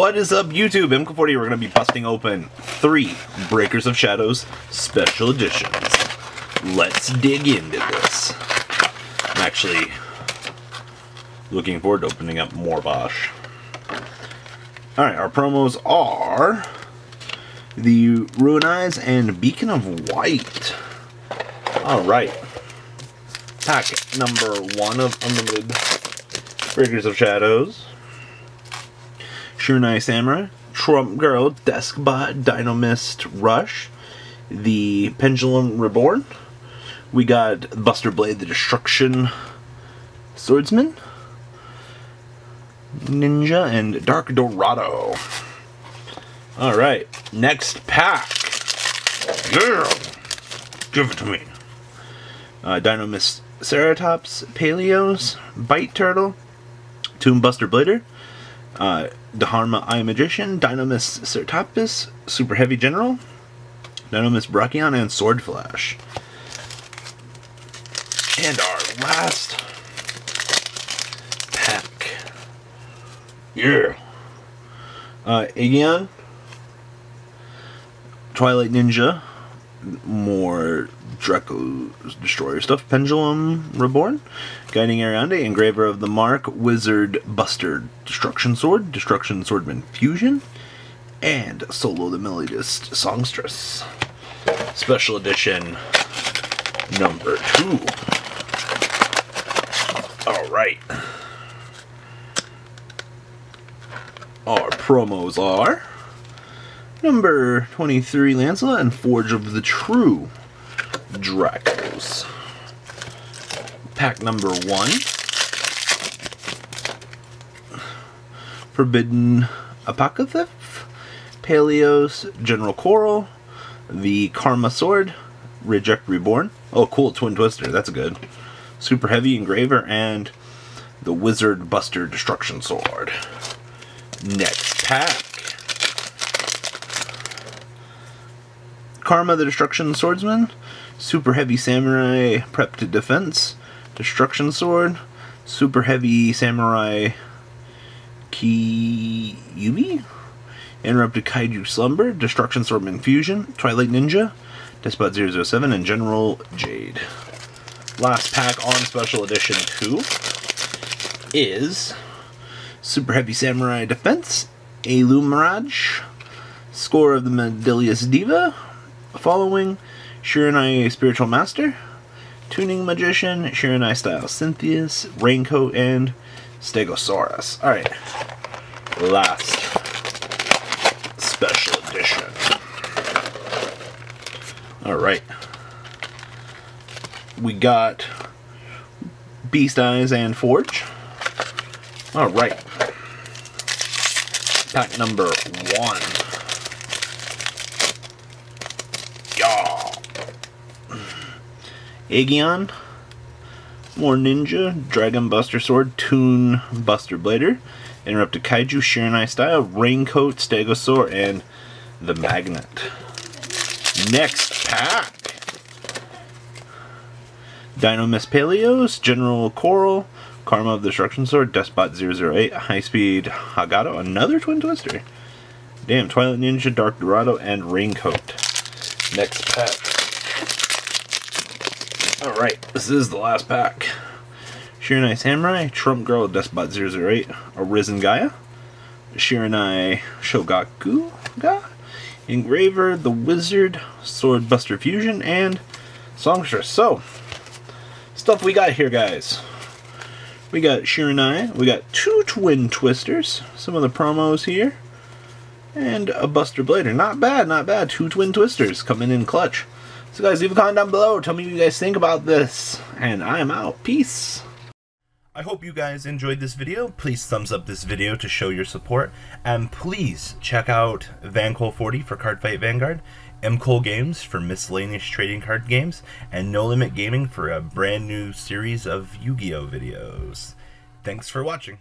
What is up, YouTube? MKohl40. We're going to be busting open 3 Breakers of Shadows Special Editions. Let's dig into this. I'm actually looking forward to opening up more Bosch. Alright, our promos are the Ruin Eyes and Beacon of White. Alright. Pack number 1 of Unlimited Breakers of Shadows. Shunice Amara, Trump Girl, Deskbot, Dinomist Rush, the Pendulum Reborn. We got Buster Blade, the Destruction Swordsman, Ninja, and Dark Dorado. Alright, next pack. Yeah! Give it to me. Dynamis Sertapis, Paleos, Bite Turtle, Tomb Buster Blader, Dharma Magician, Dynamis Sertapis, Super Heavy General, Dynamis Brachion, and Sword Flash. And our last pack. Yeah. Aegean, Twilight Ninja, more Dracos Destroyer stuff, Pendulum Reborn, Guiding Ariande, Engraver of the Mark, Wizard Buster, Destruction Sword, Destruction Swordsman Fusion, and Solo the Melodist Songstress. Special Edition number 2. Alright. Our promos are number 23, Lancelot, and Forge of the True Dracos. Pack number 1. Forbidden Apocrypha, Paleos, General Coral, the Karma Sword, Reject Reborn. Oh, cool, Twin Twister, that's good. Super Heavy Engraver, and the Wizard Buster Destruction Sword. Next pack. Karma the Destruction Swordsman, Super Heavy Samurai Prep to Defense, Destruction Sword, Super Heavy Samurai Kiyubi, Interrupted Kaiju Slumber, Destruction Swordman Fusion, Twilight Ninja, Despot 007, and General Jade. Last pack on Special Edition 2 is Super Heavy Samurai Defense, Alu Mirage, Score of the Medilius Diva, Following, Shuri'nai Spiritual Master, Tuning Magician, Shuri'nai Style Cynthius, Raincoat, and Stegosaurus. Alright, last Special Edition. Alright, we got Beast Eyes and Forge. Alright, pack number 1. Aegean, more Ninja, Dragon Buster Sword, Toon Buster Blader, Interrupted Kaiju, Shuri'nai Style, Raincoat, Stegosaur, and the Magnet. Next pack. Dinomist Paleos, General Coral, Karma of the Destruction Sword, Despot 008, High Speed Hagato, another Twin Twister. Damn, Twilight Ninja, Dark Dorado, and Raincoat. Next pack. Alright, this is the last pack. Shuri'nai Samurai, Trump Girl, Despot 008, Arisen Gaia, Shuri'nai Shogaku Ga, Engraver, the Wizard, Sword Buster Fusion, and Songstress. So, stuff we got here, guys. We got Shuri'nai, we got 2 Twin Twisters, some of the promos here, and a Buster Blader. Not bad, not bad. 2 Twin Twisters coming in clutch. So guys, leave a comment down below, tell me what you guys think about this, and I'm out. Peace! I hope you guys enjoyed this video. Please thumbs up this video to show your support, and please check out MKohl40 for Cardfight Vanguard, MKohl Games for miscellaneous trading card games, and No Limit Gaming for a brand new series of Yu-Gi-Oh! Videos. Thanks for watching.